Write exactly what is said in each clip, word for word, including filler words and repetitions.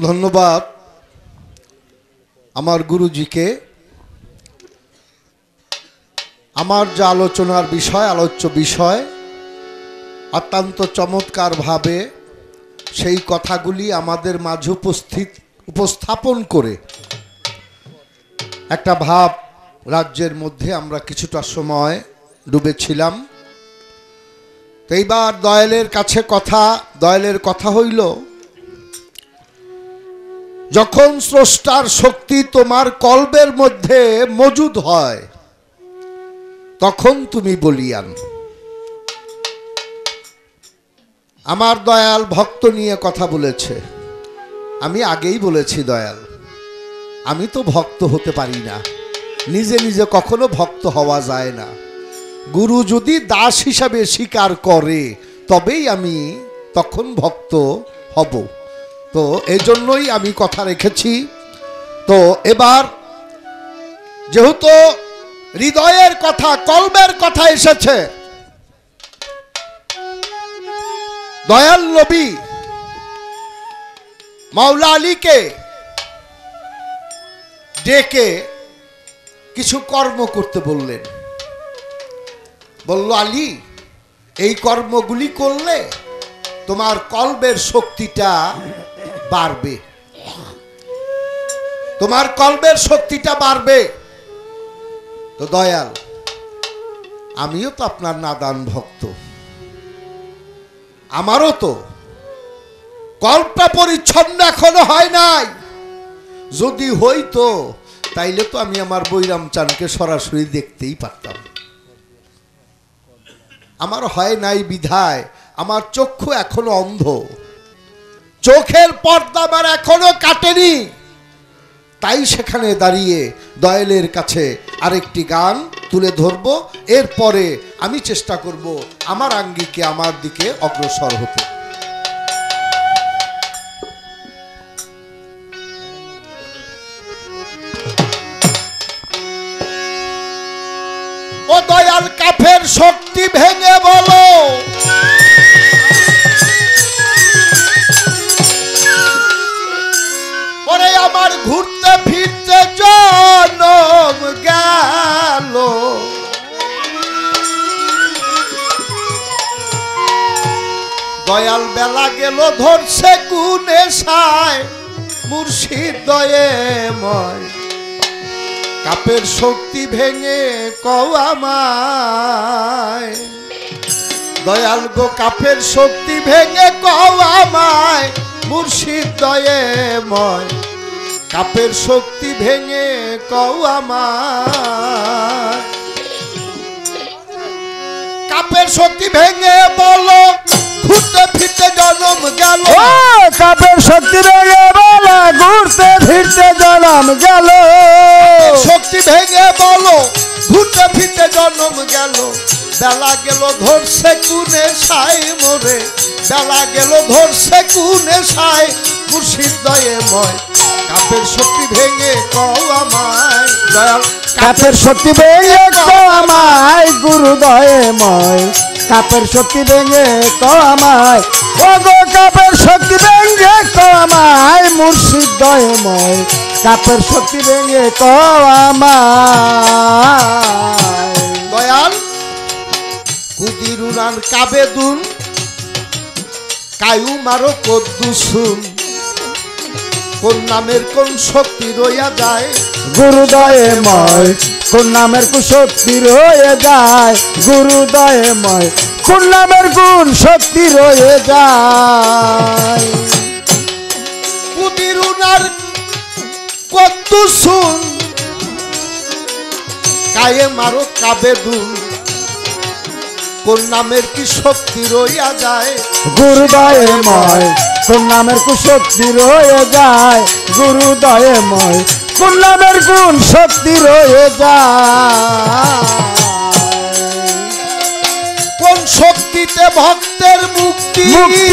धन्यवाद आमार गुरुजी के आमार जो आलोचनार विषय आलोच्य विषय अत्यंत चमत्कार भावे सेई कथागुली आमादेर माझे उपस्थित उपस्थापन करे एकटा भाव राज्येर मध्य आमरा किछुटा समय डुबे छिलाम। तो एइबार दयालेर काछे कथा दयालेर कथा हईल जखन स्रष्टार शक्ति तोमार कल्बेर मध्य मौजूद हय तखन तुमी बलियान। आमार दयाल भक्त निये कथा बोलेछे आमी आगेई बोलेछि दयाल आमी तो भक्त होते पारी ना निजे निजे कखनो भक्त हवा जाए ना। गुरु यदि दास हिसाबे स्वीकार करे तबेई आमी तखन भक्त हब। तो एजन्नोई आमी कथा रेखेछि। तो एबार जेहेतु हृदयेर कथा कल्बेर कथा एसेछे दयाल नबी मौला आली के डेके किछु कर्म करते बोलें बोलो आली एई कर्मगुली करले तुम्हार कल्बेर शक्तिटा बाड़बे तुम्हार कल्बेर शक्तिटा बाड़बे। तो दयाल आमियो तो आपनार नादान भक्त आमारो तो कल्पटा परिच्छन्न एखोनो हय नाई यदि हयतो ताइले तो आमी आमार बैराम चानके सरासरि देखतेई पारताम। आमार हय नाई बिधाय आमार चक्षु एखोनो अंध चोखेर पर्दा आमार एखोनो काटेनी ताई सेखाने दाड़िये दयालेर काछे आरेकटी गान तुले धरबो एर परे आमी चेष्टा करबो आमार आंगिके आमार दिके अग्रसर होते। ओ दयाल काफेर शक्ति भेंगे बोलो ओरे आमार घुरते फिरते जनम गेलो दयाल बेला गेलो धरसे गुणे साय मुर्शिद दयेमय कापेर शक्ति भेंगे कव आमाय दयाल गो कापेर शक्ति भेंगे कव आमाय मुर्शिद दयेमय कापेर शक्ति भेंगे कव आमाय कापेर शक्ति भेंगे बोलो घुरते फिरते जन्म गेलो कापेर शक्ति भेंगे बोलो घुरते फिरते जन्म गेलो शक्ति भेंगे बोलो घुरते फिरते जन्म गेलो बेला गेलो धरसे कुने साई मोरे बेला गेलो धरसे कुने साई मुर्शिद दयेमय कापेर शक्ति भेंगे कव आमाय दयाल कापेर शक्ति भेंगे कव आमाय गुरु दयेमय कापेर शक्ति भेंगे कव आमाय ओगो कापेर शक्ति भेंगे कव आमाय मुर्शिद दयेमय कापेर शक्ति भेंगे कव आमाय दयाल कुदिरुनान काबेदुन कायु मारो कद्दुसुन कोन नामेर कोन शक्ति रोया जाए गुरु दयेमय कोन नामेर कोन शक्ति रोया जाए गुरु दयेमय कोन नामेर कोन शक्ति रोया जाए कुदिरुनान कद्दुसुन काये मारो काबेदुन কোন নামের কি শক্তি রইয়া যায় গুরু দয়াময় কোন নামের কি শক্তি রইয়া যায় গুরু দয়াময় কোন নামের কোন শক্তি রইয়া যায় কোন শক্তিতে ভক্তের মুক্তি মুক্তি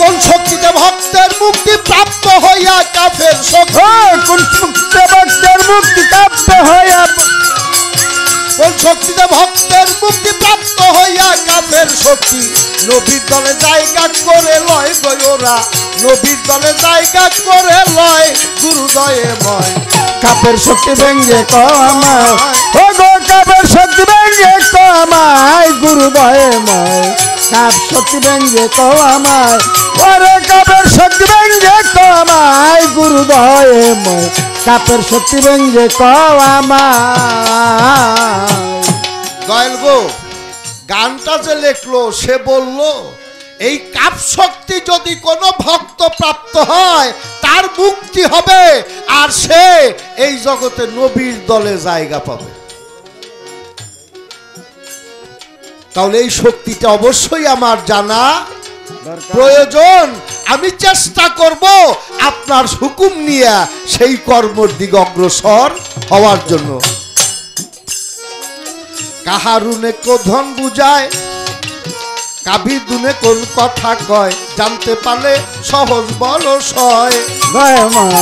কোন শক্তিতে ভক্তের মুক্তি প্রাপ্ত হইয়া কাফের শক্তি কোন শক্তিতে ভক্তের মুক্তি প্রাপ্ত হইয়া কোন শক্তিতে ভক্তের মুক্তি প্রাপ্ত হইয়া কাফের शक्ति नबीर दले जायगा करे लय गयोरा नबीर दले जायगा करे लय गुरुदये मय काफेर शक्ति भेंगे कमाय ओ गो काफेर शक्ति भेंगे कमाय गुरुदये मय काफ शक्ति भेंगे कमाय ओरे काफेर शक्ति भेंगे कमाय गुरुदये मय काफेर शक्ति भेंगे कमाय दयल गो गानटा जे लिखलो से बोलो ये काप शक्ति यदि कोनो भक्त प्राप्त है तार मुक्ति होबे आर से ये जगते नबीर दले जायगा पाबे ताहले ये शक्तिटा अवश्यई आमार जाना प्रयोजन आमी चेष्टा करबो आपनार हुकुम निया सेई कर्मर दिके अग्रसर होवार जोन्नो काहारुने को धन बुझाए कभी दुने कोन कथा कय जानते पाले सहज बल सय जय मय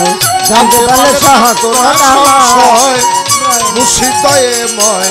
जानते पाले सहज कथा सय मुशितये मय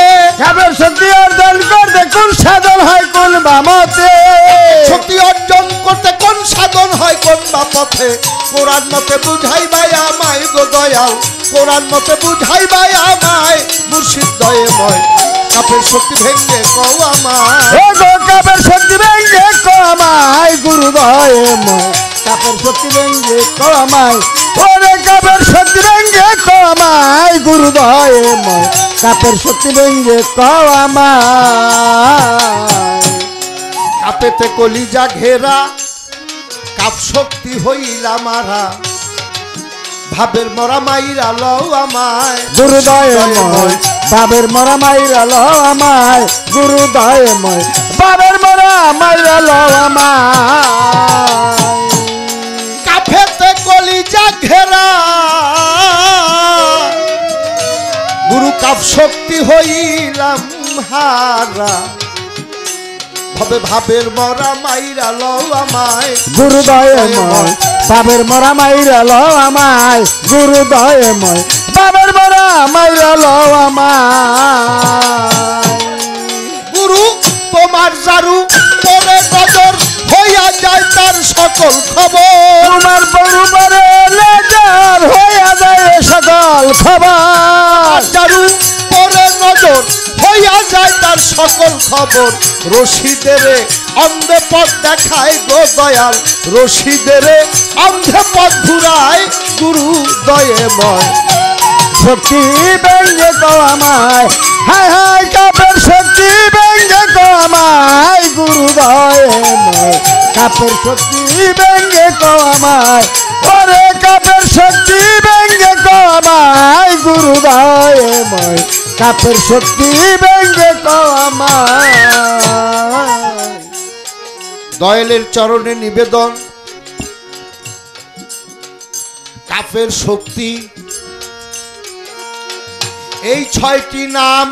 কোরআন মতে বুঝাই বায়া মাই গো দয়াল কোরআন মতে বুঝাই বায়া মাই মুর্শিদ দয়াময় কাফের শক্তি ভেঙে কও আমায় ও গো কাফের শক্তি ভেঙে কও আমায় গুরু দয়াময় কাফের শক্তি ভেঙে কও আমায় ওরে কাফের শক্তি ভেঙে কও আমায় গুরু দয়াময় কাফের শক্তি ভেঙে কও আমায় কাপেতে কলিজা ঘেরা কাপ শক্তি হইলা মারা ভাবের মরা মাইরা লও আমায় গুরুদয়াময় ভাবের মরা মাইরা লও আমায় গুরুদয়াময় ভাবের মরা মাইরা লও আমায় কাফেতে কলিজা ঘেরা গুরু কাপ শক্তি হইলা হারা ভাবে ভাবের মরা মাইরা লও আমায় গুরুদয়াময় ভাবের মরা মাইরা লও আমায় গুরুদয়াময় ভাবের মরা মাইরা লও আমায় গুরু তোমার জারু পরে নজর হইয়া যায় তার সকল খবর তোমার বড় পরে নজর হইয়া যায় সকল খবর জারু পরে নজর হইয়া যায় তার সকল খবর রশিদেরে অন্ধে পথ দেখায় গো দয়াল রশিদেরে অন্ধে পথ ঘুরায় গুরু দয়াময় শক্তি ব্যঙ্গে গো আমায় হায় হায় কাপের শক্তি ব্যঙ্গে গো আমায় গুরু দয়াময় কাপের শক্তি ব্যঙ্গে গো আমায় ওরে কাপের শক্তি ব্যঙ্গে গো আমায় গুরু দয়াময় কাপের শক্তি ব্যঙ্গে গো আমায় দয়ালের চরণে নিবেদন কাফের শক্তি এই ছয়টি নাম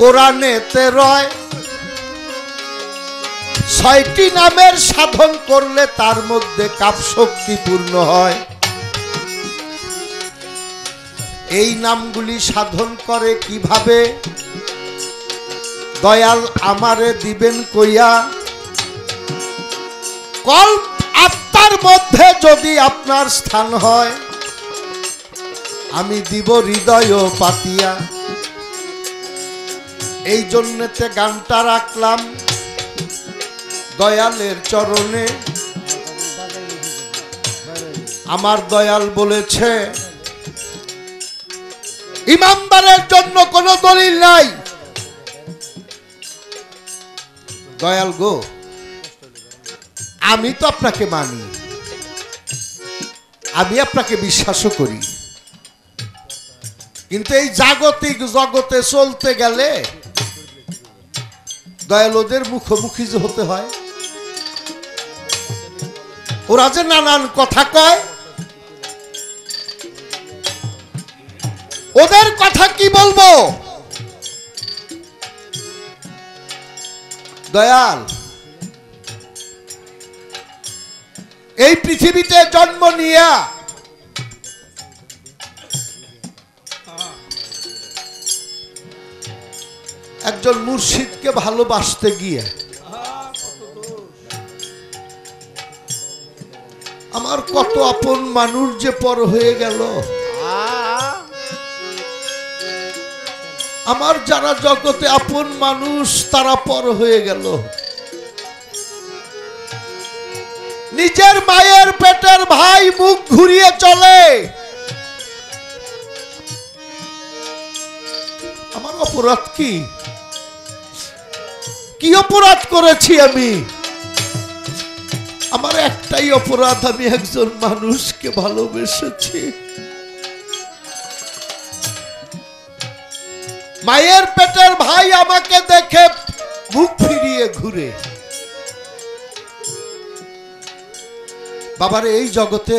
কোরআনেতে রয় ছয়টি নামের সাধন করলে তার মধ্যে কাপ শক্তি পূর্ণ হয় এই নামগুলি সাধন করে কিভাবে दयाल आमारे दिबेन कोया कल्प आत्मार मध्य यदि आपनार स्थान हय आमी दिब हृदय पातिया एई जन्यते गानटा राखलाम दयालेर चरणे आमार दयाल बोलेछे ईमानदारेर जन्य कोनो दलिल नाई दयाल गो आमी तो आपनाके मानी आमी आपनाके विश्वासो करी किन्तु एई जागतिक जगते चलते गेले दयालोदेर मुखोमुखी जे होते हय ओरा जे नानान कथा कय ওদের কথা কি বলবো দয়াল। এই পৃথিবীতে জন্ম নিয়া একজন মুর্শিদকে ভালোবাসতে গিয়ে আমার কত আপন মানুষ যে পর হয়ে গেল, আমার যারা জগতে আপন মানুষ তারা পর হয়ে গেল। নিজের মায়ের পেটের ভাই মুখ ঘুরিয়ে চলে, আমার অপরাধ কি কি অপরাধ করেছি আমি? আমার একটাই অপরাধ, আমি একজন মানুষকে ভালোবেসেছি। মায়ের পেটের ভাই আমাকে দেখে মুখ ফিরিয়ে ঘুরে। বাবার এই জগতে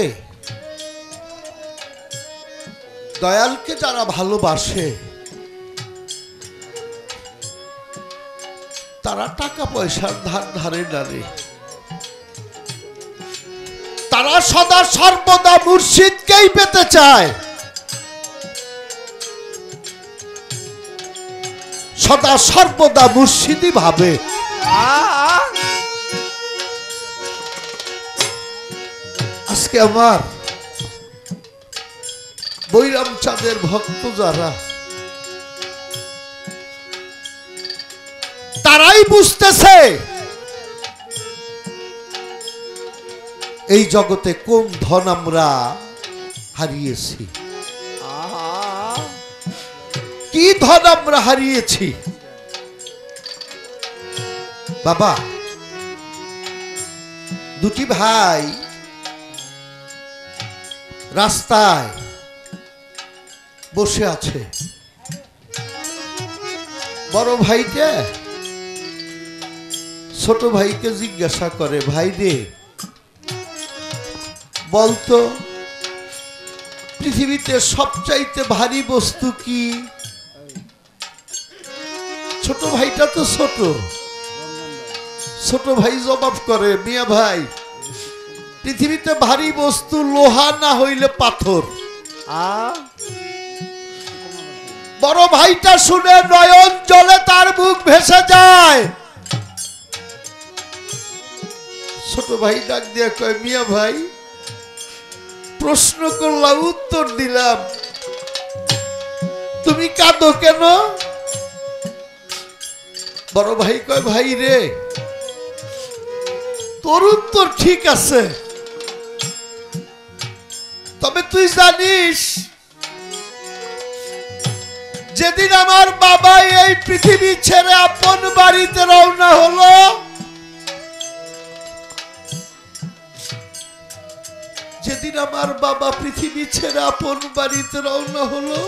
দয়ালকে যারা ভালোবাসে তারা টাকা পয়সার ধার ধারে না রে, তারা সদা সর্বদা মুর্শিদকেই পেতে চায়, সদা সর্বদা মুর্শিদি ভাবে। আজকে আমার বৈরাম চাঁদের ভক্ত যারা, তারাই বুঝতেছে এই জগতে কোন ধন আমরা হারিয়েছি, কি ধন আমরা হারিয়েছি। বাবা দুটি ভাই রাস্তায় বসে আছে, বড় ভাইকে ছোট ভাইকে জিজ্ঞাসা করে, ভাই রে বলতো পৃথিবীতে সবচাইতে ভারী বস্তু কি? ছোট ভাইটা তো ছোট, ছোট ভাই জবাব করে, মিয়া ভাই পৃথিবীতে ভারী বস্তু লোহা না হইলে পাথর। বড় ভাইটা শুনে নয়ন জলে তার মুখ ভেসে যায়। ছোট ভাই ডাক দিয়ে কয়, মিয়া ভাই প্রশ্ন করলাম উত্তর দিলাম, তুমি কাঁদো কেন? বড় ভাই কয়, ভাই রে তোর উত্তর ঠিক আছে, তবে তুই জানিস যেদিন আমার বাবা এই পৃথিবী ছেড়ে আপন বাড়িতে রওনা হলো, যেদিন আমার বাবা পৃথিবী ছেড়ে আপন বাড়িতে রওনা হলো,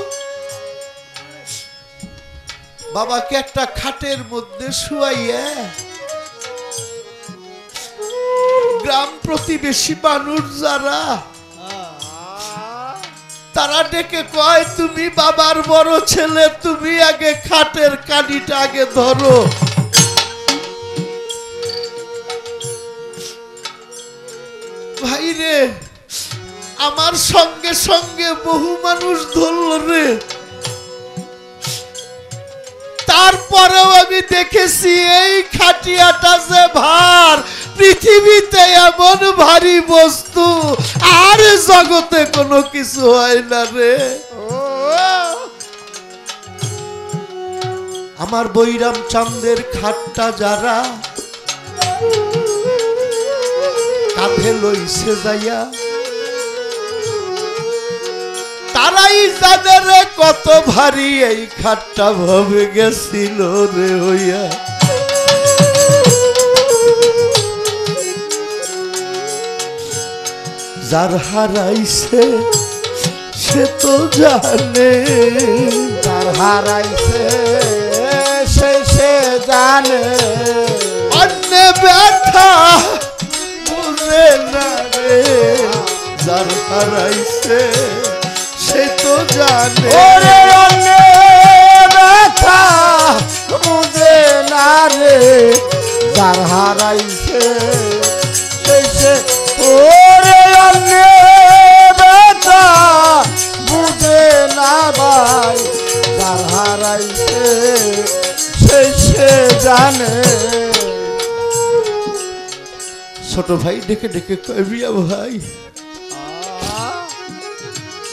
বাবাকে একটা খাটের মধ্যে শুয়াইয়া গ্রাম প্রতিবেশী মানুষ যারা, তারা ডেকে কয়, তুমি বাবার বড় ছেলে, তুমি আগে খাটের কানিটা আগে ধরো। ভাই রে আমার সঙ্গে সঙ্গে বহু মানুষ ধরল রে, তারপরেও আমি দেখেছি এই খাটিয়াটা যে ভার, পৃথিবীতে এমন ভারী বস্তু আর জগতে কোনো কিছু হয় না রে। আমার বৈরাম চাঁদের খাটটা যারা কাঁধে লইছে যাইয়া, তারাই জানে রে কত ভারী এই খাটটা ভাবে গেছিল রে হইয়া। যার হারাইছে সে তো জানে, যার হারাইছে সে সে জানে, অন্য ব্যথা বুঝে না রে। যার হারাইছে সে তো জানে। जार हाराई से जैसे ओरे अन्य बेटा बुझे ना भाई जार हाराई से जैसे जाने छोटो भाई देखे देखे कविया भाई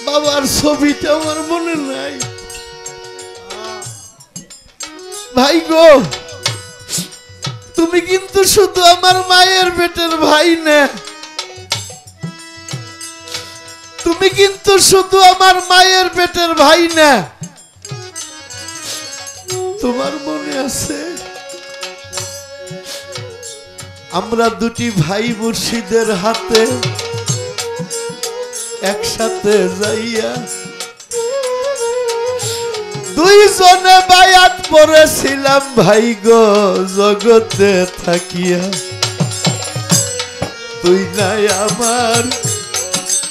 बाबार सबीता हमार मन नहीं भाई गो तुम्हें किंतु शुद्ध अमर मायर बेटर भाई ने तुम्हें किंतु शुद्ध अमर मायर बेटर भाई ने तुम्हार मने आसे अमरा दुटी भाई मुर्शिदेर हाथे एक साथे जाइया दुई जोने बायात परे सिलम भाई गो जगते थकिया तू ना यामार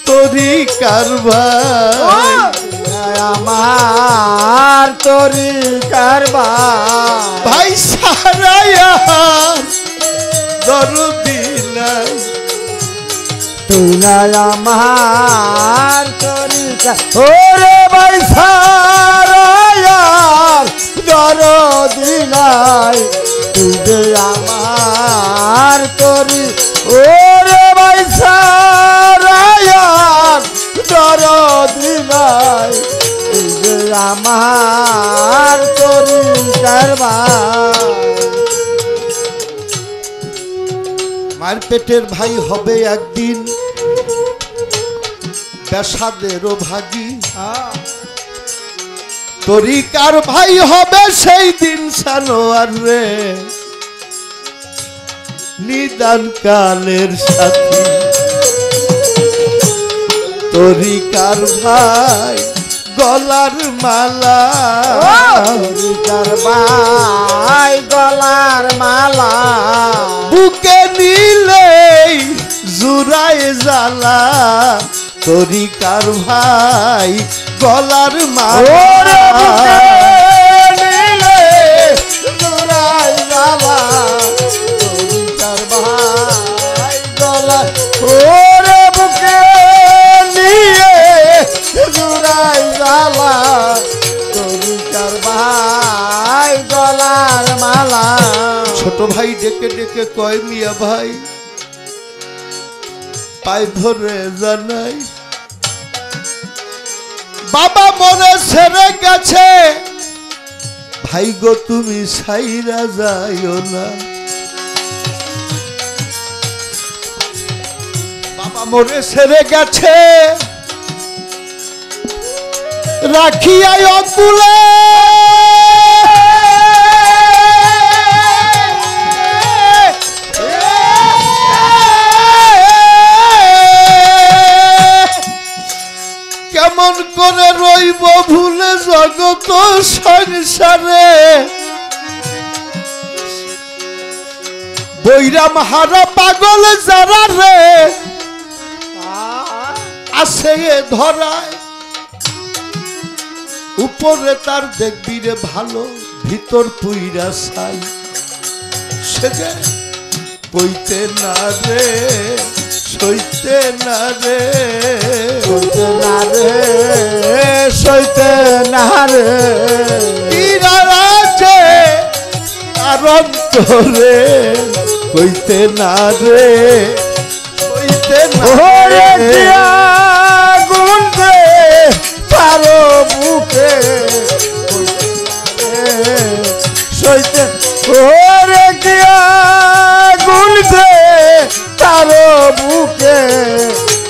तोरी कारबार ना यामार तोरी कारबार भाई सारा यार दरुदी नहीं तू ना यामार तोरी कार ओरे भाई सारा আমার তোরি ওরে ভাই সারায়ার দরদি নাই আমার তোরি মার পেটের ভাই হবে একদিন বেসাদেরও ভাগী तोरिकार भाई होबे सेई दिन सानोयार रे निदान कालेर साथी तोरिकार भाई गलार माला तोरिकार भाई गलार माला बुके नीले जुराए जाला तोरिकार भाई गलार माला छोटो भाई डेके डेके कय मिया भाई पाय धरे जानाई बाबा मोरे सेरे गेछे भाई गो तुमी साइरा जायो ना बाबा मोरे सेरे गेछे राखिया अंगुले রইব ভুলে জগত সংসারে বৈরাম হারা পাগল যারা রে আসে ধরায় উপরে তার দেখবি রে ভালো ভিতর পুইরা সাই সে যে কইতে না রে সইতে না রে কইতে না রে সইতে না রে ইরারাজে আরন্তরে কইতে না রে কইতে না রে দিয়া গুনতে পারো মুখে সইতে ওরে দিয়া গুনতে তারো বুকে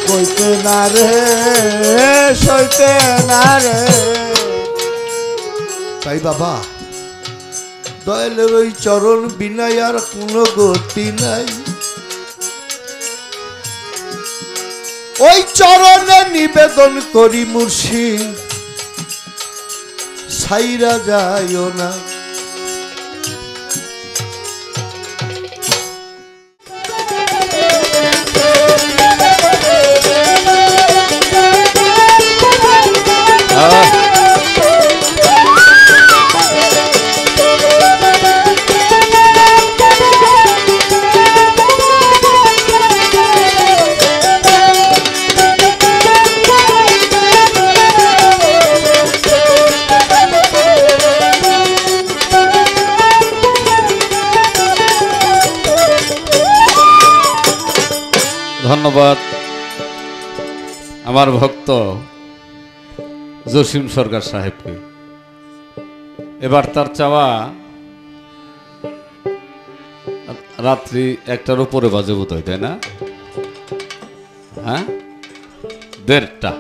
কইতে না রে সইতে না রে তাই বাবা দয়ালের ওই চরণ বিনা আর কোনো গতি নাই ওই চরণে নিবেদন করি মুর্শিদ ছাইরা যায়ও না धन्यवाद आमार भक्त জসিম সরকার সাহেবকে। এবার তার চাওয়া রাত্রি একটার উপরে বাজে বোধ হয়, তাই না? হ্যাঁ, দেড়টা।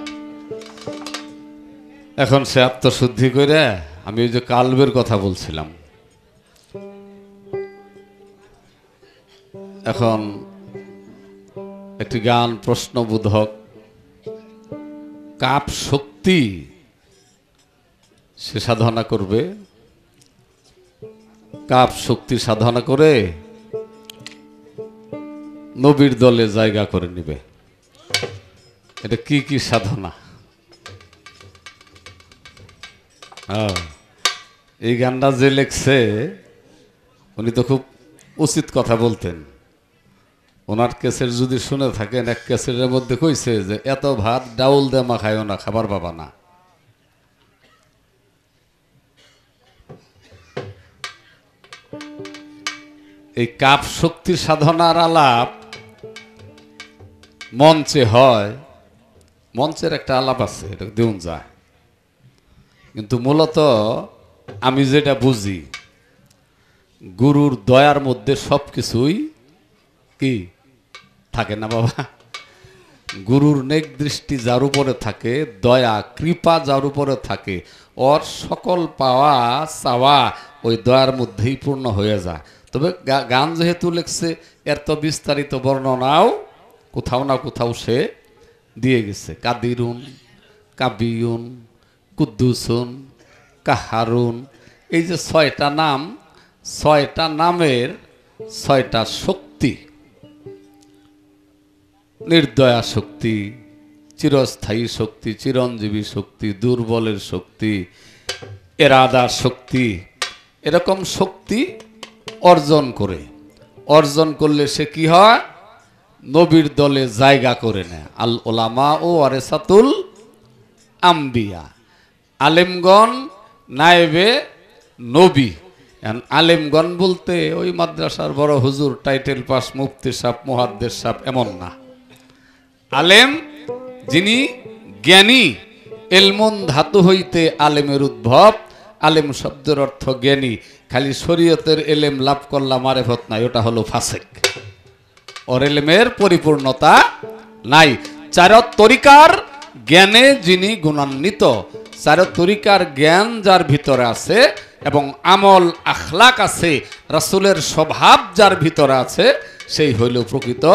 এখন সে আত্মশুদ্ধি করে, আমি ওই যে কালবের কথা বলছিলাম, এখন একটি গান প্রশ্নবোধক, কাপ শক্তি সে সাধনা করবে। কাপ শক্তি সাধনা করে নবীর দলে জায়গা করে নেবে। এটা কি কি সাধনা, এই গানটা যে লেখছে উনি তো খুব উচিত কথা বলতেন। ওনার কেসের যদি শুনে থাকেন, এক কেসের মধ্যে কইছে যে এত ভাত ডাউল দে মা খায়ও না, খাবার পাবা না। এই কাপ শক্তির সাধনার আলাপ মঞ্চে হয়, মঞ্চের একটা আলাপ আছে, এটা দেউন যায়। কিন্তু মূলত আমি যেটা বুঝি, গুরুর দয়ার মধ্যে সব কিছুই কি থাকে না বাবা? গুরুর নেক দৃষ্টি যার উপরে থাকে, দয়া কৃপা যার উপরে থাকে, ওর সকল পাওয়া চাওয়া ওই দয়ার মধ্যেই পূর্ণ হয়ে যায়। তবে গান যেহেতু লেখছে, এর তো বিস্তারিত বর্ণনাও কোথাও না কোথাও সে দিয়ে গেছে। কাদিরুন, কাবিউন, কুদ্দুসুন, কাহারুন, এই যে ছয়টা নাম, ছয়টা নামের ছয়টা শক্তি, নির্দয়া শক্তি, চিরস্থায়ী শক্তি, চিরঞ্জীবী শক্তি, দুর্বলের শক্তি, এরাদা শক্তি, এরকম শক্তি অর্জন করে। অর্জন করলে সে কি হয়? নবীর দলে জায়গা করে নেয়। আল ওলামা ও ওয়ারাসাতুল আম্বিয়া, আলেমগণ নায়েবে নবী। আলেমগণ বলতে ওই মাদ্রাসার বড় হুজুর, টাইটেল পাস, মুফতি সাহেব, মুহাদ্দিস সাহেব এমন না। আলেম যিনি জ্ঞানী, এলমুন ধাতু হইতে আলেমের উদ্ভব। আলেম শব্দের অর্থ জ্ঞানী। খালি শরীয়তের এলেম লাভ করলা মারেফত নাই, ওটা হলো ফাসেক, ওর এলেমের পরিপূর্ণতা নাই। চার তরিকার জ্ঞানে যিনি গুণান্বিত, চার তরিকার জ্ঞান যার ভিতরে আছে এবং আমল আখলাক আছে, রাসূলের স্বভাব যার ভিতরে আছে, সেই হইল প্রকৃত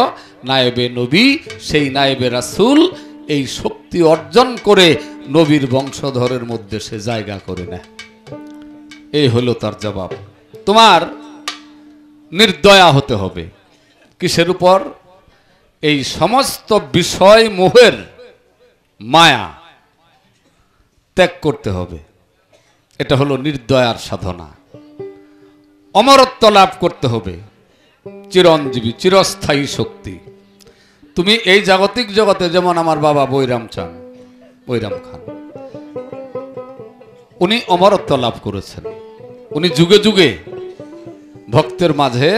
নায়েবে নবী, সেই নায়েবে রাসূল। এই শক্তি অর্জন করে নবীর বংশধরের মধ্যে সে জায়গা করে নেয়। এই হলো তার জবাব। তোমার নির্দয়া হতে হবে কিসের উপর? এই সমস্ত বিষয় মোহের মায়া ত্যাগ করতে হবে, এটা হলো নির্দয়ার সাধনা। অমরত্ব লাভ করতে হবে, চিরঞ্জীবী, চিরস্থায়ী শক্তি। তুমি এই জাগতিক জগতে, যেমন আমার বাবা বৈরাম চান, বৈরাম খান, উনি অমরত্ব লাভ করেছেন। উনি যুগে যুগে ভক্তের মাঝে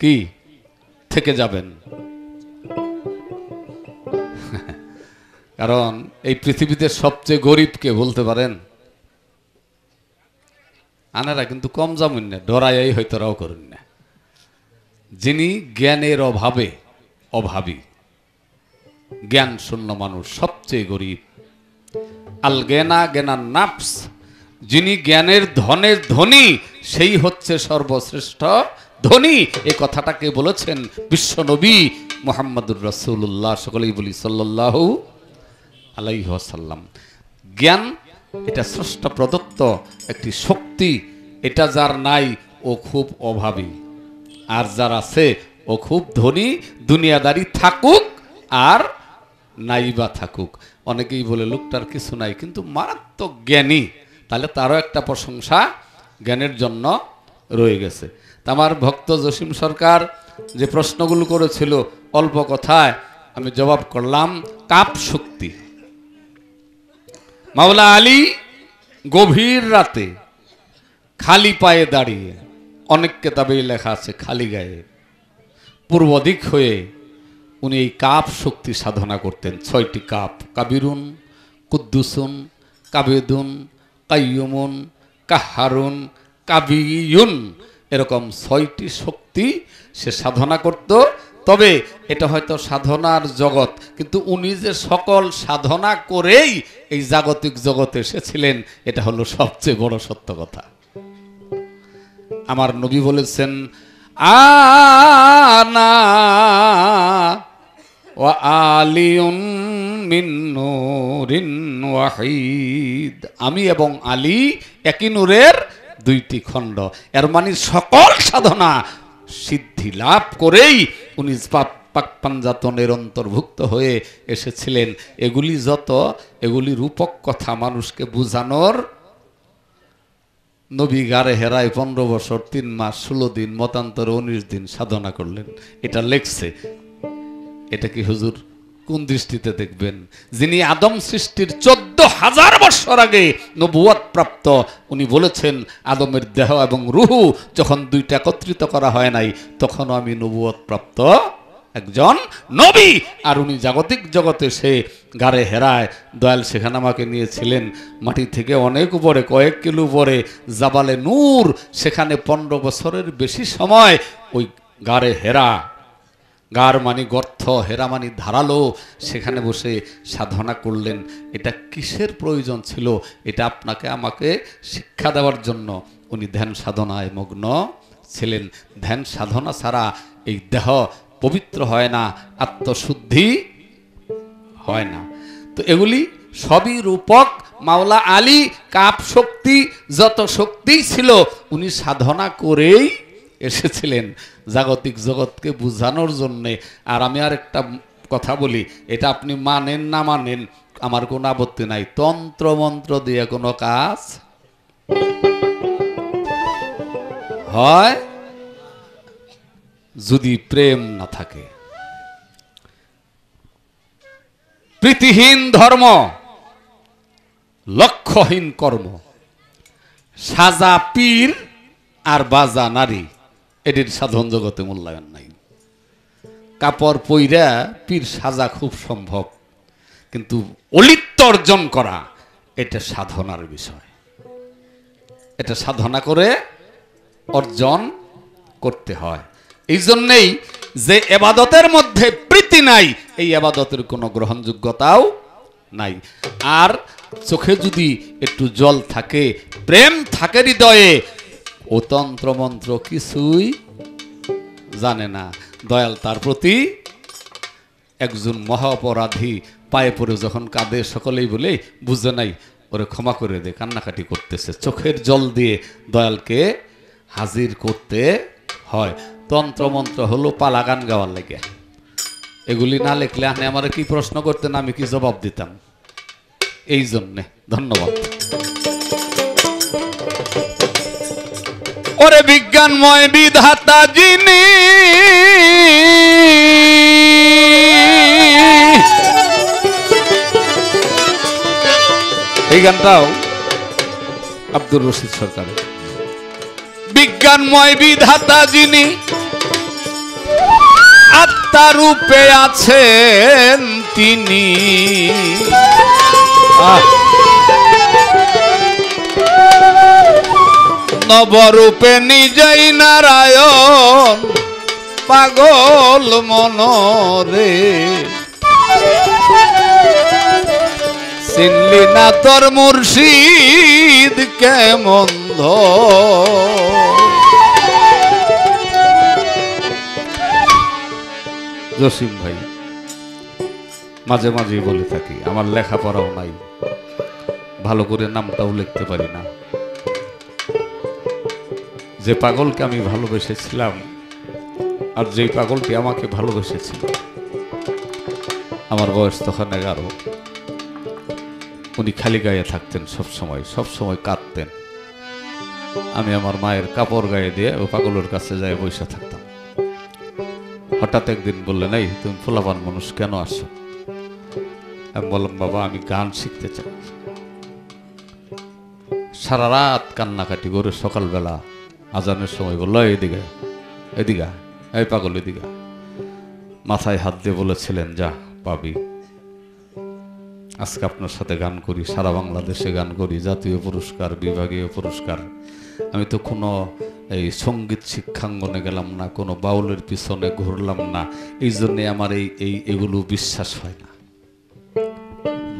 কি থেকে যাবেন, কারণ এই পৃথিবীতে সবচেয়ে গরিবকে বলতে পারেন আনারা, কিন্তু কম যাবেন না, ডরাই হয়তো রাও করেন না, যিনি জ্ঞানের অভাবে অভাবী, জ্ঞান শূন্য মানুষ সবচেয়ে গরিব। আল জ্ঞানা জ্ঞানার নাফস, যিনি জ্ঞানের ধনের ধনী, সেই হচ্ছে সর্বশ্রেষ্ঠ ধনী। এই কথাটাকে বলেছেন বিশ্বনবী মুহাম্মদুর রাসূলুল্লাহ, সকলেই বলি সাল্লাল্লাহু আলাইহি ওয়াসাল্লাম। জ্ঞান এটা স্রষ্টা প্রদত্ত একটি শক্তি, এটা যার নাই ও খুব অভাবী, আর যার আছে ও খুব ধনী। দুনিয়াদারি থাকুক আর নাই বা থাকুক, অনেকেই বলে লোকটার কিছু নাই, কিন্তু মারাত্মক জ্ঞানী, তাহলে তারও একটা প্রশংসা জ্ঞানের জন্য রয়ে গেছে। আমার ভক্ত জসিম সরকার যে প্রশ্নগুলো করেছিল, অল্প কথায় আমি জবাব করলাম। কাপ শক্তি, মাওলা আলী গভীর রাতে খালি পায়ে দাঁড়িয়ে, অনেক কেতাবেই লেখা আছে, খালি গায়ে পূর্ব দিক হয়ে उन्नी काप शक्ति साधना करतें छयटी काप काबिरुन कुद्दुसुन काबिदुन काय्युमुन काहारुन काबियुन एरकम छयटी शक्ति से साधना करत। तबे एटा हयतो साधनार जगत किन्तु उनी जे सकल साधना करेई एई जागतिक जगते एसेछिलेन एटा हलो सबचेये बड़ सत्य कथा। आमार नबी बोलेछेन आना वा आलियुन मिन नूरिन वाहिद, आमी एबं आली एकी नूरेर दुईटी खंड। एर माने सकल साधना सिद्धि लाभ करेई उनि पाकपांजातनेर अंतर्भुक्त हये एसेछिलेन। एगुली जत एगुली रूपक कथा मानुषके बुझानोर। नबी गारे हेराय पंद्रह बछर तीन मास षोलो दिन मतान्तरे उन्नीस दिन साधना करलेन। एटा लेखछे एटा कि हुजूर कोन दृष्टिते देखबेन? जिनि आदम सृष्टिर चौदह हजार बछर आगे नबुवत प्राप्त उनि बोलेछेन आदमेर देह एबं रूह जखन दुइटा एकत्रित करा हय नाई तखन आमि नबुवत प्राप्त एकजन नबी। और उनि जागतिक जगते से गारे हेराय दयाल सेखाने आमाके नियेछिलेन माटी थेके अनेक उपरे कयेक किलो उपरे जाबाले नूर, सेखाने पंद्रह बछरेर बेशी समय ओई गारे हेरा, गार मानी गर्त हेरा मानी धारालो, सेखाने बसे साधना करलेन। एटा किसेर प्रयोजन छिलो? एटा आपनाके आमाके शिक्षा देवार जन्य उनि ध्यान साधनाय मग्न छिलेन। ध्यान साधना छाड़ा एई देह पवित्र है ना, आत्मशुद्धि है ना। तो एगुली सबई रूपक मावला आली काप शक्ति जत शक्ति छिलो उनी साधना करेई एसेछिलेन जागतिक जगत के बुझानोर जन्य। और आमी आरेकटा कथा बोली, एटा आपनी मानेन ना मानेन आमार कोनो आपत्ति नाई। तंत्र मंत्र दिए कोनो काज हय जुदी प्रेम ना थाके। प्रीतिहीन धर्म, लक्ष्यहीन कर्म, साजा पीर और बाजा नारी एटिर साधन जगते मूल्यायन नाई। कापड़ पइरा पीर साजा खूब सम्भव, किन्तु अलित्व अर्जन करा एटा साधनार विषय। एटा साधना करे अर्जन करते हय। एजन्यई जे एबादतेर मध्य प्रीति नाई एई एबादतेर कोनो ग्रहणयोग्यताओ नाई। आर चोखे जुदी एकटु जल थाके, प्रेम थाके हृदये, ओ तंत्र मंत्र किछुई जाने ना। दयाल तार प्रति एकजन महा अपराधी पाये पड़े जखन कादे सकलेई बोले बुझे नाई ओरे क्षमा करे दे, कान्नाकाटी करतेछे। चोखेर जल दिये दयालके हाजिर करते हय। तंत्र मंत्र हलो पाला गान गावार लागे। एगुली ना लिखले आने आमारे कि प्रश्न करतेन, आमि कि जवाब दिताम? एई जन्य धन्यवाद। ओरे विज्ञानमय विधाता जिनी एई गानটাও আব্দুর রশিদ সরকারের। বিজ্ঞানময় বিধাতা যিনি আত্মা রূপে আছেন তিনি, নবরূপে নিজেই নারায়ণ পাগল মনরে, চিনলি না তোর মুর্শিদ কেমন জসিম ভাই মাঝে মাঝে বলে থাকি আমার লেখাপড়াও নাই, ভালো করে নামটাও লিখতে পারি না। যে পাগলকে আমি ভালোবেসেছিলাম আর যে পাগলটি আমাকে ভালোবেসেছিল, আমার বয়স তখন এগারো। উনি খালি গায়ে থাকতেন সব সময়, সব সময় কাঁদতেন। আমি আমার মায়ের কাপড় গায়ে দিয়ে ও পাগলের কাছে যাই বসে থাকতাম। হঠাৎ একদিন বললেন, এই তুমি ফুলাবান মানুষ কেন আসো? আমি বললাম, বাবা আমি গান শিখতে চাই। সারা রাত কান্নাকাটি করে সকালবেলা আজানের সময় বলল, এদিকে এদিকে এই পাগল এদিকে। মাথায় হাত দিয়ে বলেছিলেন, যা পাবি আজকে আপনার সাথে গান করি, সারা বাংলাদেশে গান করি, জাতীয় পুরস্কার, বিভাগীয় পুরস্কার। আমি তো কোনো এই সঙ্গীত শিক্ষাঙ্গনে গেলাম না, কোনো বাউলের পিছনে ঘুরলাম না, এই জন্যে আমার এই এই এগুলো বিশ্বাস হয় না।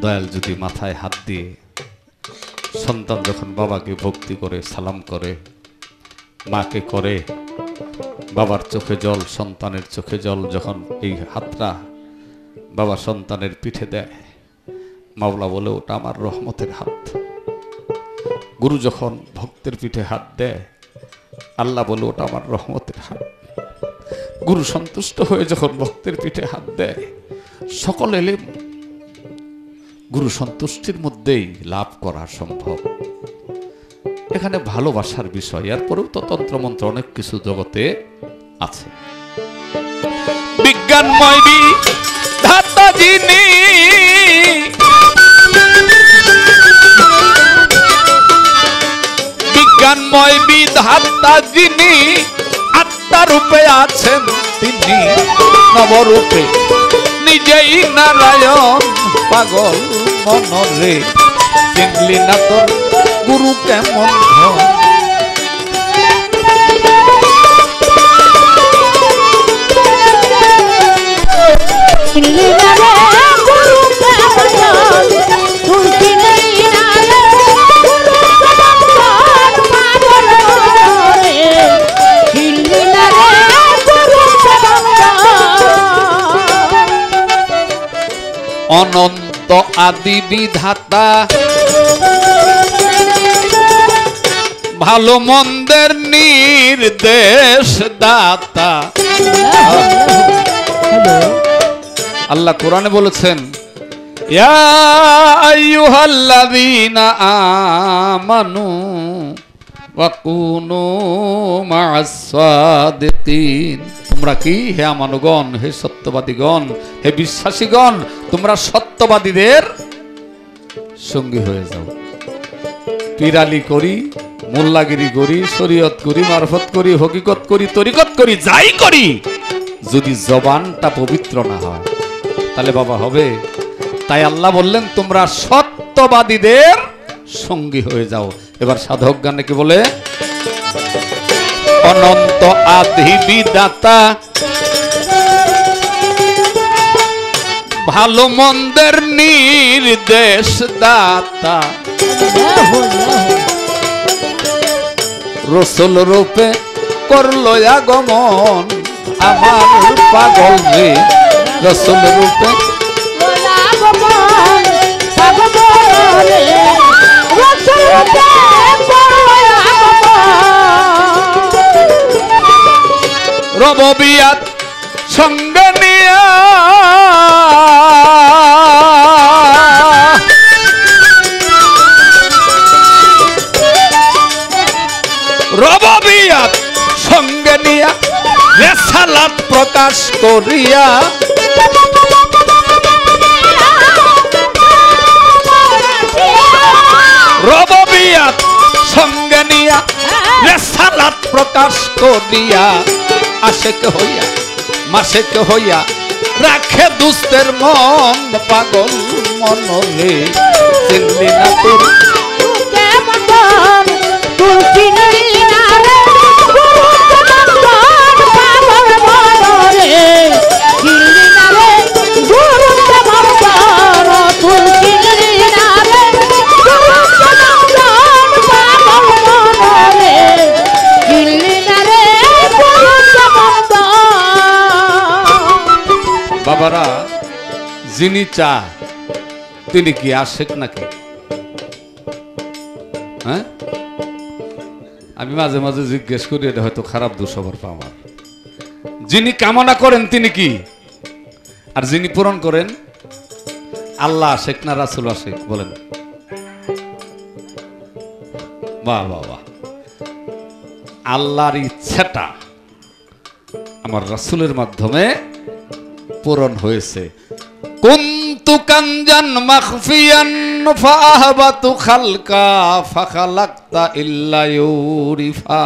দয়াল যদি মাথায় হাত দিয়ে সন্তান যখন বাবাকে ভক্তি করে, সালাম করে, মাকে করে, বাবার চোখে জল, সন্তানের চোখে জল, যখন এই হাতটা বাবা সন্তানের পিঠে দেয়, মাওলা বলে ওটা আমার রহমতের হাত। গুরু যখন ভক্তের পিঠে হাত দেয়, আল্লাহ বলে ওটা আমার রহমতের হাত। গুরু সন্তুষ্ট হয়ে যখন ভক্তের পিঠে হাত দেয়, সকল এলেম গুরু সন্তুষ্টির মধ্যেই লাভ করা সম্ভব। এখানে ভালোবাসার বিষয়, এরপরেও তো তন্ত্রমন্ত্র অনেক কিছু জগতে আছে। বিজ্ঞানময় বিধাতা যিনি, বিজ্ঞানময় বিধাতা যিনি, আত্মা রূপে আছেন তিনি, নবরূপে নিজেই নারায়ণ। পাগল মনরে চিনলি না তোর গুরু কেমন ধন। অনন্ত আদি বিধাতা ভালো মন্দের নির্দেশ দাতা। আল্লাহ কোরআনে বলেছেন, ইয়া আইয়ুহাল্লাযীনা আমানু ওয়া কুনু মা'আস সাদিকিন, তোমরা কি হে আমানুগণ, হে সত্যবাদীগণ, হে বিশ্বাসীগণ, তোমরা সত্যবাদীদের সঙ্গী হয়ে যাও। পিরালি করি, মোল্লাগিরি করি, শরীয়ত করি, মারফত করি, হকিকত করি, তরিকত করি, যাই করি, যদি জবানটা পবিত্র না হয় তাহলে বাবা হবে। তাই আল্লাহ বললেন তোমরা সত্যবাদীদের সঙ্গী হয়ে যাও। এবার সাধক গানে কি বলে, অনন্ত আদি বিধাতা ভালো মন্দের নির্দেশ দাতা, রসুল রূপে করলো আগমন। আমার পাগল রে রসুল রূপে রবিয়াত সঙ্গে নিয়া রবিয়াত সঙ্গে নিয়া রেসালাত প্রকাশ করিয়া, রবিয়াত সঙ্গে নিয়া রেসালাত প্রকাশ করিয়া, আশেক হইয়া মাশেক হইয়া রাখে দুস্তের মন। পাগল মনরে চিনলি না তোর বাবারা, যিনি চায় তিনি কি আশেক নাকি? হ্যাঁ, আমি মাঝে মাঝে জিজ্ঞেস করি, এটা হয়তো খারাপ দুঃসবার পাওয়ার। যিনি কামনা করেন তিনি কি, আর যিনি পূরণ করেন, আল্লাহ আশেক না রাসুল আশেক? বলেন। বাহ বাবা, আল্লাহর ইচ্ছাটা আমার রাসুলের মাধ্যমে পূরণ হয়েছে। কুনতু कंजन मखफियन फाहबतु खलका फखलकता इल्ला यूरिफा।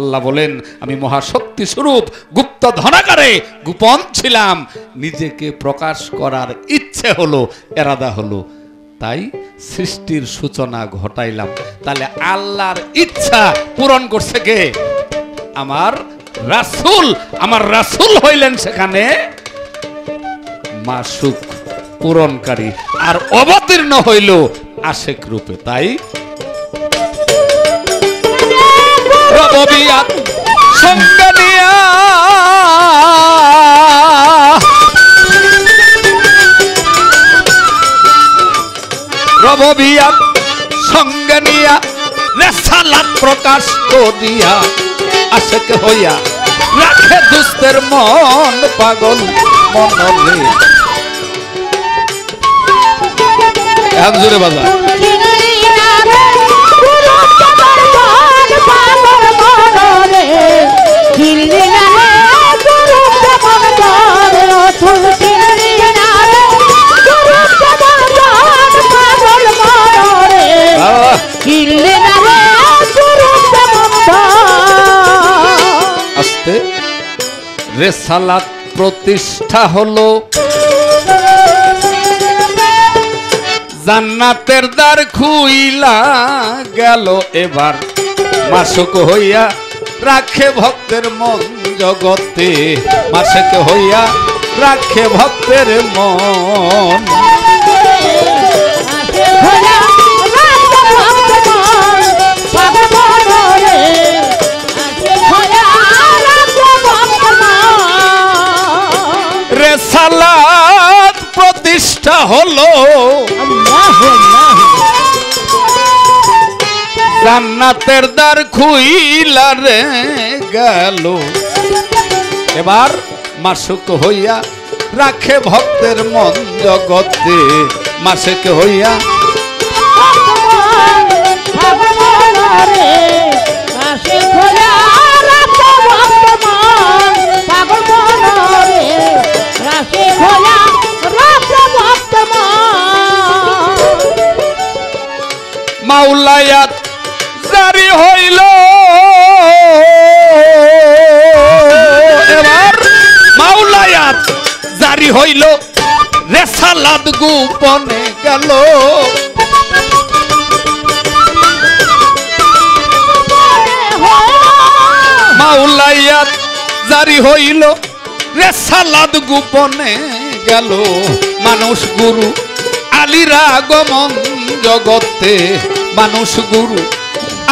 अल्लाह बोलें आमी महाशक्ति स्वरूप गुप्त धनागारे गोपन छिलाम, निजेके प्रकाश करार इच्छे हलो एरादा हलो, ताई सृष्टिर सूचना घटाइलाम। ताहले आल्लाहर इच्छा पूरण करछे के आमार रासूल, आमार रासूल हइलेन सेखाने माशूक पूरणकारी और अवतीर्ण हइल आशेक रूपे। ताई रबबियात संगनिया रबबियात संगनिया रेसालात प्रकाश करिया आशेक हइया राखे दुस्तेर मन पागल मनले। जोरे बाजा आस्ते रेसालात प्रतिष्ठा हलो জান্নাতের দ্বার খুইলা গেল এবার, মাশক হইয়া রাখে ভক্তের মন জগতে, মাশক হইয়া রাখে ভক্তের মন। রেসালাত প্রতিষ্ঠা হলো জান্নাতের দ্বার খুইলা রে গেল এবার, মাশুক হইয়া রাখে ভক্তের মন জগতে, মাশুক হইয়া মাওলায়াত জারি হইল এবার, মাওলায়াত জারি হইল রেসালাত গোপনে গেল, মাওলায়াত জারি হইল রেসালাত গোপনে গেল, মানুষ গুরু আলীর আগমন জগতে, মানুষ গুরু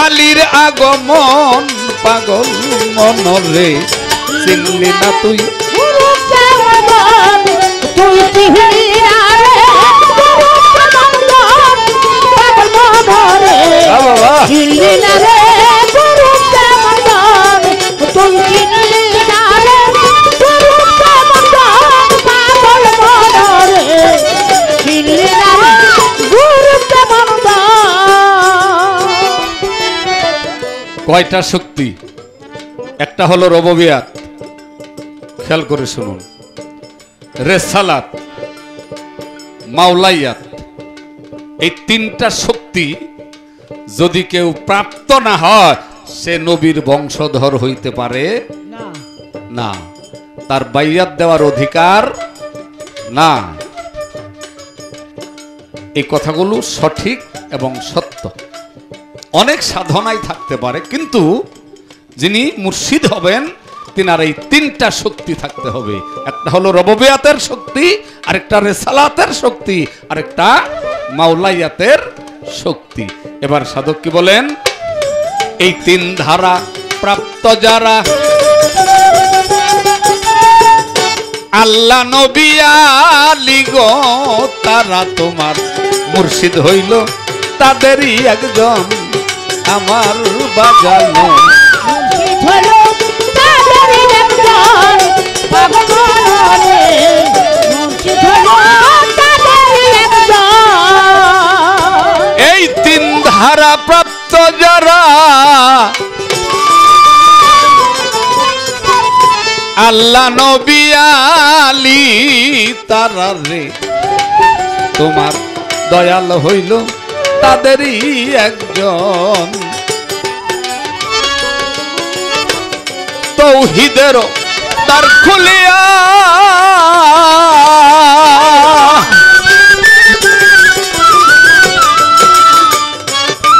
আলীর আগমন পাগল মনরে। চিনলি না তুই কয়টা শক্তি? একটা হলো রববিয়াত, খেয়াল করে শুনুন, রেসালাত, মাওলায়াত, এই তিনটা শক্তি যদি কেউ প্রাপ্ত না হয় সে নবীর বংশধর হইতে পারে না, তার বাইয়াত দেওয়ার অধিকার না। এই কথাগুলো সঠিক এবং সত্য। অনেক সাধনাই থাকতে পারে, কিন্তু যিনি মুর্শিদ হবেন তিনার এই তিনটা শক্তি থাকতে হবে। একটা হলো রববিয়াতের শক্তি, আরেকটা রেসালাতের শক্তি, আরেকটা মাওলায়াতের শক্তি। এবার সাধক কি বলেন, এই তিন ধারা প্রাপ্ত যারা, আল্লাহ নবী আলী গো তারা তোমার মুর্শিদ হইল, তাদেরই একজন আমার বাজানো। এই তিন ধারা প্রাপ্ত যারা, আল্লাহ নবী আলী তারা রে তোমার দয়াল হইল তাদেরই একজন তৌহিদের দ্বার খুলিয়া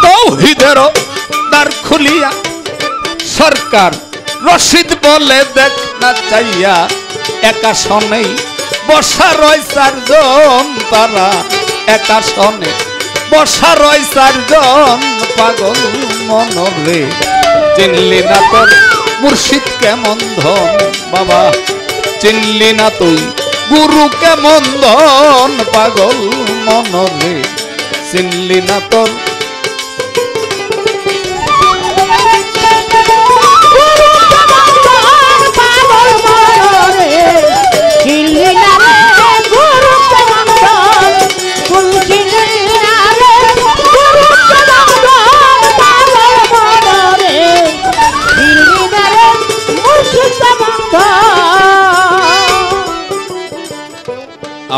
তৌহিদের দ্বার খুলিয়া সরকার রশিদ বলে দেখ না চাইয়া একা শোনেই বসা রয় চারজন তারা একা শোনে বসা রয় চারজন পাগল মনরে চিনলি না তোর মুর্শিদ কেমন ধন বাবা চিনলি না তুই গুরু কেমন ধন পাগল মনরে চিনলি না তোর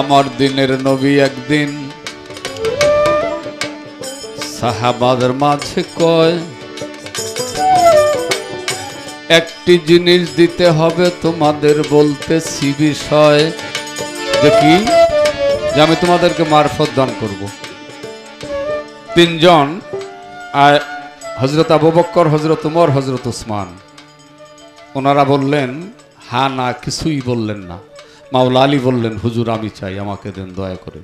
আমার দিনের নবী একদিন সাহাবাদের মাঝে কয় একটি জিনিস দিতে হবে তোমাদের বলতেছি বিষয় যে কি যে আমি তোমাদেরকে মারফত দান করব। তিনজন হযরত আবু বকর, হযরত ওমর, হযরত ওসমান, ওনারা বললেন হা না, কিছুই বললেন না। মাওলা আলী বললেন হুজুর আমি চাই, আমাকে দেন দয়া করে।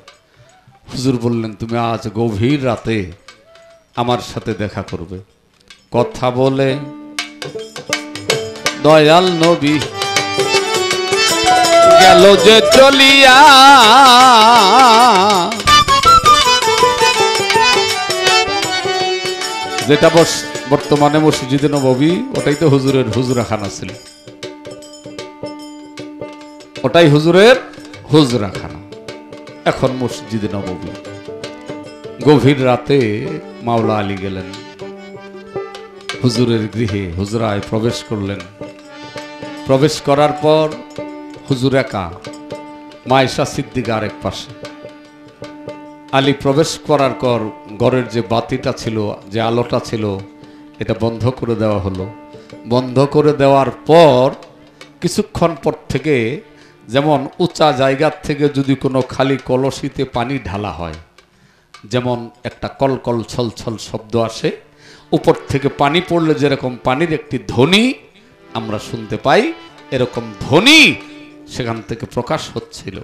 হুজুর বললেন তুমি আজ গভীর রাতে আমার সাথে দেখা করবে। কথা বলে দয়াল নবী গেল যে চলিয়া, যেটা বর্তমানে মসজিদে নববী, ওটাই তো হুজুরের হুজরাখানা ছিল, ওটাই হুজুরের হুজরাখানা, এখন মসজিদে নববী। গভীর রাতে মাওলা আলী গেলেন হুজুরের গৃহে, হুজরায় প্রবেশ করলেন। প্রবেশ করার পর হুজুর একা, মা আয়েশা সিদ্দিকা আরেক পাশে। আলী প্রবেশ করার পর ঘরের যে বাতিটা ছিল, যে আলোটা ছিল, এটা বন্ধ করে দেওয়া হলো। বন্ধ করে দেওয়ার পর কিছুক্ষণ পর থেকে যেমন উঁচা জায়গার থেকে যদি কোনো খালি কলসিতে পানি ঢালা হয়, যেমন একটা কলকল ছলছল শব্দ আসে, উপর থেকে পানি পড়লে যেরকম পানির একটি ধ্বনি আমরা শুনতে পাই, এরকম ধ্বনি সেখান থেকে প্রকাশ হচ্ছিল।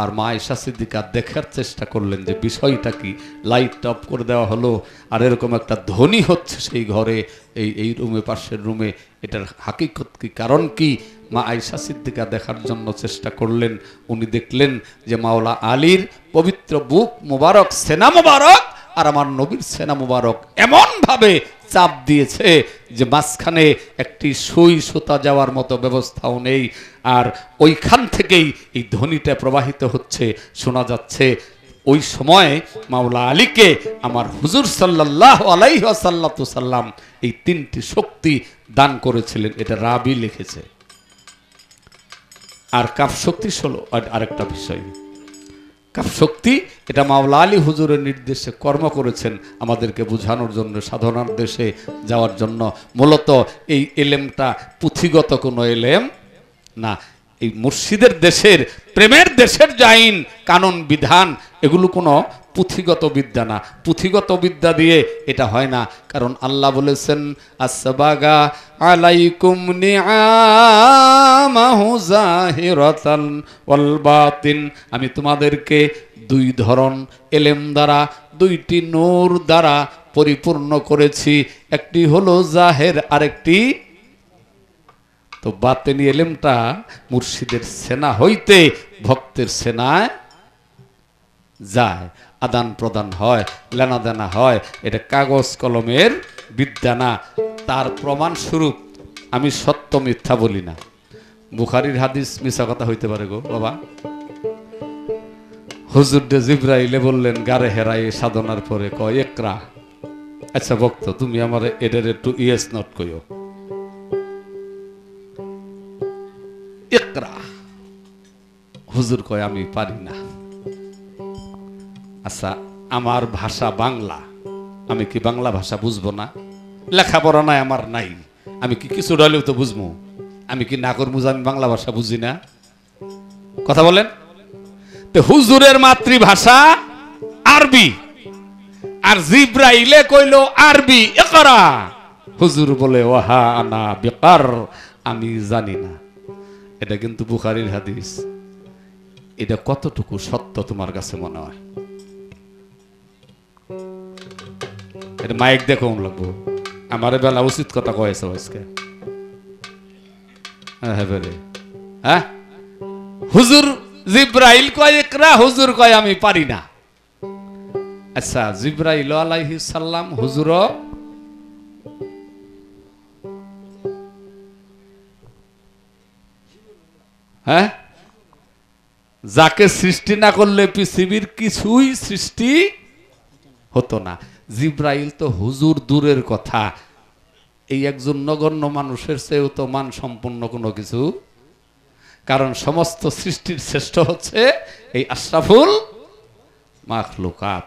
আর মা আয়েশা সিদ্দিকা দেখার চেষ্টা করলেন যে বিষয়টা কি। লাইট অফ করে দেওয়া হলো, আর এরকম একটা ধ্বনি হচ্ছে সেই ঘরে, এই এই রুমে, পাশের রুমে, এটার হাকিকত কি, কারণ কি? মা আয়েশা সিদ্দিকা দেখার জন্য চেষ্টা করলেন। উনি দেখলেন যে মাওলা আলীর পবিত্র বুক মোবারক, সেনা মোবারক আর আমার নবীর সেনা মোবারক এমনভাবে চাপ দিয়েছে যে মাঝখানে একটি সুই সুতা যাওয়ার মতো ব্যবস্থাও নেই, আর ওইখান থেকেই এই ধ্বনিটা প্রবাহিত হচ্ছে, শোনা যাচ্ছে। ওই সময় মাওলা আলীকে আমার হুজুর সাল্লাল্লাহু আলাইহি ওয়াসাল্লাম এই তিনটি শক্তি দান করেছিলেন, এটা রাবি লিখেছে। আর কাপ শক্তি হলো আরেকটা বিষয়। কাপ শক্তি এটা মাওলা আলী হুজুরের নির্দেশে কর্ম করেছেন আমাদেরকে বুঝানোর জন্য, সাধনার দেশে যাওয়ার জন্য। মূলত এই এলেমটা পুঁথিগত কোনো এলেম না, এই মুর্শিদের দেশের, প্রেমের দেশের যে আইন কানুন বিধান, এগুলো কোনো পুঁথিগত বিদ্যা না। পুঁথিগত বিদ্যা দিয়ে এটা হয় না, কারণ আল্লাহ বলেছেন আসবাগা আলাইকুম নিআমাহু যাহিরাতান ওয়াল বাতিন, আমি তোমাদেরকে দুই ধরন এলেম দ্বারা, দুইটি নূর দ্বারা পরিপূর্ণ করেছি, একটি হলো জাহের, আরেকটি তো বাতেনি। এলেমটা মুর্শিদের সেনা হইতে ভক্তের সেনায় যায়, আদান প্রদান হয়, লেনা দেনা হয়, এটা কাগজ কলমের বিদ্যা না। তার প্রমাণ স্বরূপ আমি সত্য মিথ্যা বলি না, বুখারীর হাদিস মিছা কথা হইতে পারে গো বাবা। হুজুর দে জিব্রাইলে বললেন গারে হেরাই সাধনার পরে, কয় একরা, আচ্ছা ভক্ত তুমি আমার এটার একটু ইয়েস নট কইও, ইকরা। হুজুর কয় আমি পারি না। আচ্ছা আমার ভাষা বাংলা, আমি কি বাংলা ভাষা বুঝবো না? লেখাপড়া নাই আমার নাই, আমি কি কিছু ডালেও তো বুঝবো, আমি কি না করবো যে আমি বাংলা ভাষা বুঝি না? কথা বলেন। তো হুজুরের মাতৃভাষা আরবি, আর জিব্রাইলে কইল আরবি ইকরা, হুজুর বলে ওয়াহা আনা বিকার, আমি জানি না। এটা কিন্তু বুখারীর হাদিস। এটা কতটুকু সত্য তোমার কাছে মনে হয়? এটা মাইক দেখো লাগবো, আমার বেলা উচিত কথা কয়েছে আজকে। হ্যাঁ, হুজুর জিব্রাইল কয় ইকরা, হুজুর কয় আমি পারি না। আচ্ছা জিব্রাইল আলাইহিস সালাম হুজুর হ্যাঁ, যাকে সৃষ্টি না করলে পৃথিবীর কিছুই সৃষ্টি হতো না। জিব্রাইল তো হুজুর দূরের কথা, এই একজন নগণ্য মানুষের চেয়েও তো মান সম্পন্ন কোনো কিছু, কারণ সমস্ত সৃষ্টির শ্রেষ্ঠ হচ্ছে এই আশরাফুল মাখলুকাত।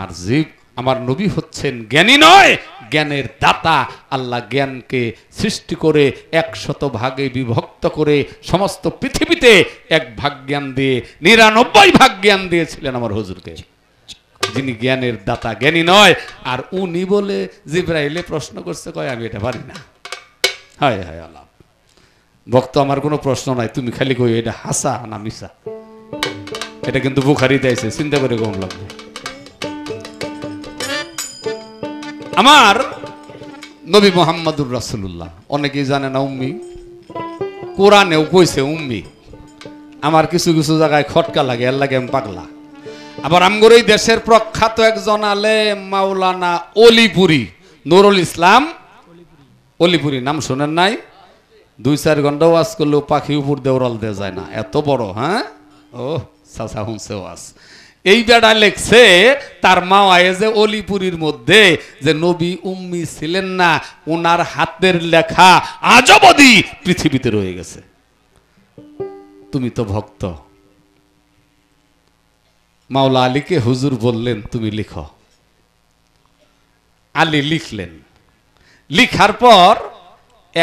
আর জীব আমার নবী হচ্ছেন জ্ঞানী নয়, জ্ঞানের দাতা। আল্লাহ জ্ঞানকে সৃষ্টি করে একশত ভাগে বিভক্ত করে সমস্ত পৃথিবীতে এক ভাগ জ্ঞান দিয়ে নিরানব্বই ভাগ জ্ঞান দিয়েছিলেন আমার হুজুরকে, যিনি জ্ঞানের দাতা, জ্ঞানী নয়। আর উনি বলে জিব্রাইলে প্রশ্ন করছে, কয় আমি এটা পারি না। হায় হায় আল্লাহ, ভক্ত আমার কোনো প্রশ্ন নাই, তুমি খালি কই এটা হাসা না মিশা। এটা কিন্তু বুখারী দিয়েছে, চিন্তা করে কম লাগবে। আমার নবী মুহাম্মাদুর রাসূলুল্লাহ, অনেকেই জানে না উম্মি, কোরআনেও কইছে উম্মি। আমার কিছু কিছু জায়গায় খটকা লাগে, এর লাগে আমি পাগলা। আবার আমগর এই দেশের প্রখ্যাত একজন আলেম মাওলানা অলিপুরি নুরুল ইসলাম অলিপুরি, নাম শোনেন নাই? দুই চার ঘন্টা ওয়াজ করলেও পাখি উপর দেওয়াল দেওয়া যায় না, এত বড়। হ্যাঁ, ও চাচা হুনছে ওয়াজ। এই বেড়া লেখছে তার মা আয়ে যে অলিপুরীর মধ্যে যে নবী উম্মি ছিলেন না, ওনার হাতের লেখা আজবদি পৃথিবীতে রয়ে গেছে। তুমি তো ভক্ত, মাওলা আলীকে হুজুর বললেন তুমি লিখো। আলী লিখলেন। লিখার পর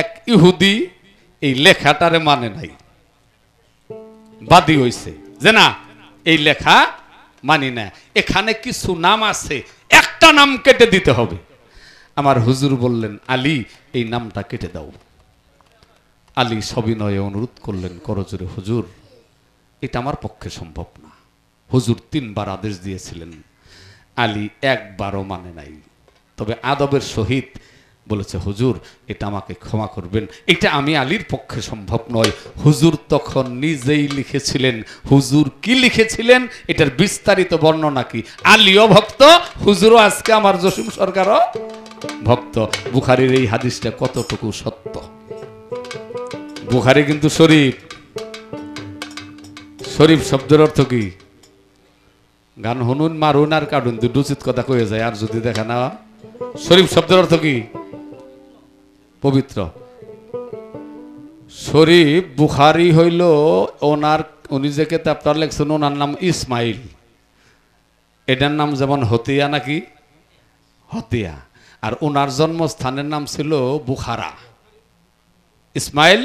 এক ইহুদি এই লেখাটারে মানে নাই, বাদী হইছে যে না এই লেখা মানি না, এখানে কিছু নাম আছে, একটা নাম কেটে দিতে হবে। আমার হুজুর বললেন আলী এই নামটা কেটে দাও। আলী সবিনয়ে অনুরোধ করলেন, করজোরে হুজুর এটা আমার পক্ষে সম্ভব না। হুজুর তিনবার আদেশ দিয়েছিলেন, আলী একবারও মানে নাই। তবে আদবের সহিত বলেছে হুজুর এটা আমাকে ক্ষমা করবেন, এটা আমি আলীর পক্ষে সম্ভব নয়। হুজুর তখন নিজেই লিখেছিলেন। হুজুর কি লিখেছিলেন এটার বিস্তারিত বর্ণনা কি, আলীও ভক্ত, হুজুরও আজকে আমার জসিম সরকারও ভক্ত। বুখারীর এই হাদিসটা কতটুকু সত্য? বুখারী কিন্তু শরীফ। শরীফ শব্দের অর্থ কি? গান হনুন মারুন আর কাটুন, দুটো উচিত কথা কয়ে যায়। আর যদি দেখা না, শরীফ শব্দের অর্থ কি? পবিত্র। শরীফ বুখারী হইল ওনার, উনি যে কিতাবটা লিখছেন ওনার নাম ইসমাইল। এটার নাম যেমন হতিয়া নাকি হতিয়া, আর ওনার জন্মস্থানের নাম ছিল বুখারা। ইসমাইল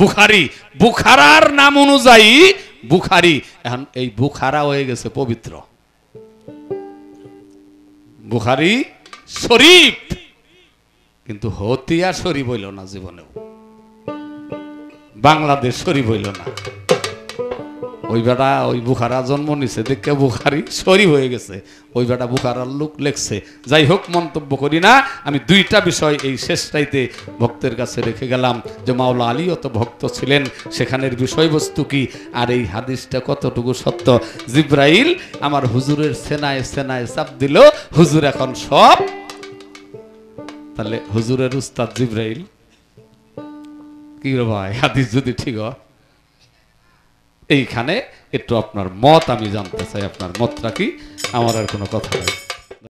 বুখারী, বুখারার নাম অনুযায়ী বুখারী। এখন এই বুখারা হয়ে গেছে পবিত্র। বুখারী শরীফ, কিন্তু হতিয়া শরীফ হইল না জীবনেও, বাংলাদেশ শরীফ হইল না। ওই বেটা ওই বুখারা জন্ম নিছে দেখে বুখারী শরীফ হয়ে গেছে, ওই বেটা বুখারার লোক লেখছে। যাই হোক, মন্তব্য করি না। আমি দুইটা বিষয় এই শেষটাইতে ভক্তের কাছে রেখে গেলাম, যে মাওলা আলী অত ভক্ত ছিলেন, সেখানের বিষয়বস্তু কি, আর এই হাদিসটা কতটুকু সত্য। জিব্রাইল আমার হুজুরের সেনায় সেনায় চাপ দিল, হুজুর এখন সব। তাহলে হুজুরের উস্তাদ জিব্রাইল কি রে ভাই, হাদিস যদি ঠিক হয়। এইখানে একটু আপনার মত আমি জানতে চাই, আপনার মতটা কি। আমার আর কোনো কথা নেই।